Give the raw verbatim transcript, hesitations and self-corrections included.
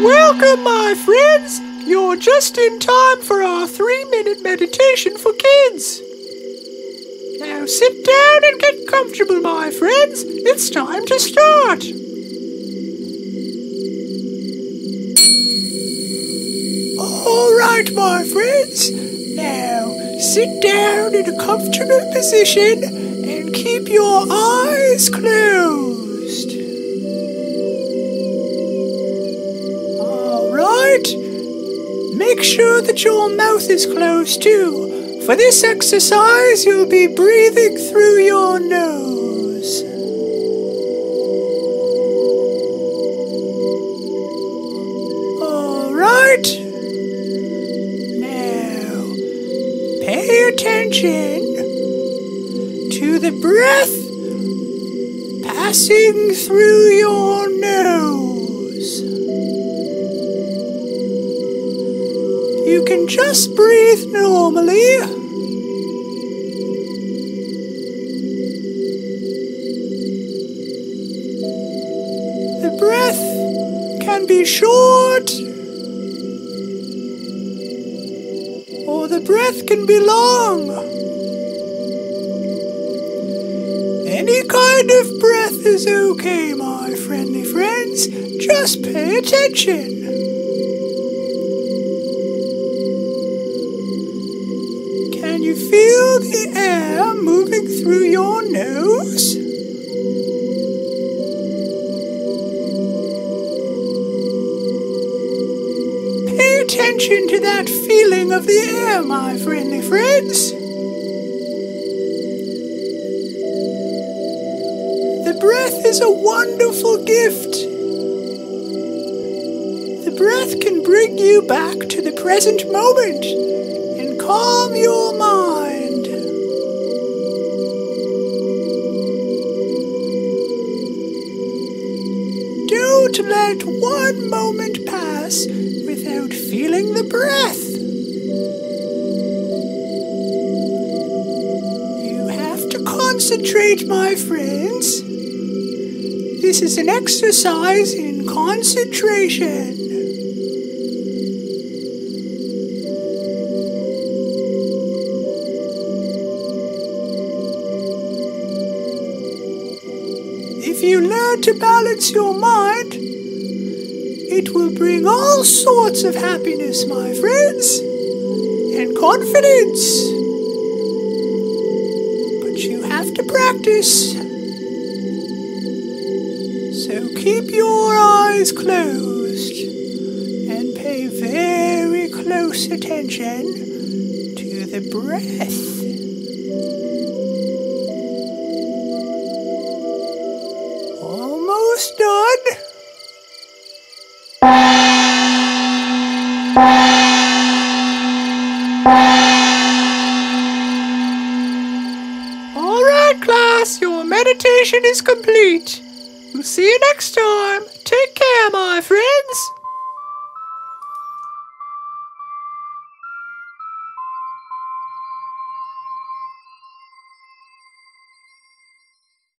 Welcome, my friends! You're just in time for our three-minute meditation for kids. Now sit down and get comfortable, my friends. It's time to start. All right, my friends. Now sit down in a comfortable position and keep your eyes closed. All right. Make sure that your mouth is closed too. For this exercise, you'll be breathing through your nose. All right. Now, pay attention to the breath passing through your nose. You can just breathe normally. The breath can be short, or the breath can be long. Any kind of breath is okay, my friendly friends. Just pay attention. You feel the air moving through your nose? Pay attention to that feeling of the air, my friendly friends. The breath is a wonderful gift. The breath can bring you back to the present moment and calm your mind. Don't let one moment pass without feeling the breath. You have to concentrate, my friends. This is an exercise in concentration. If you learn to balance your mind, it will bring all sorts of happiness, my friends, and confidence. But you have to practice. So keep your eyes closed and pay very close attention to the breath. Done. All right, class, your meditation is complete. We'll see you next time.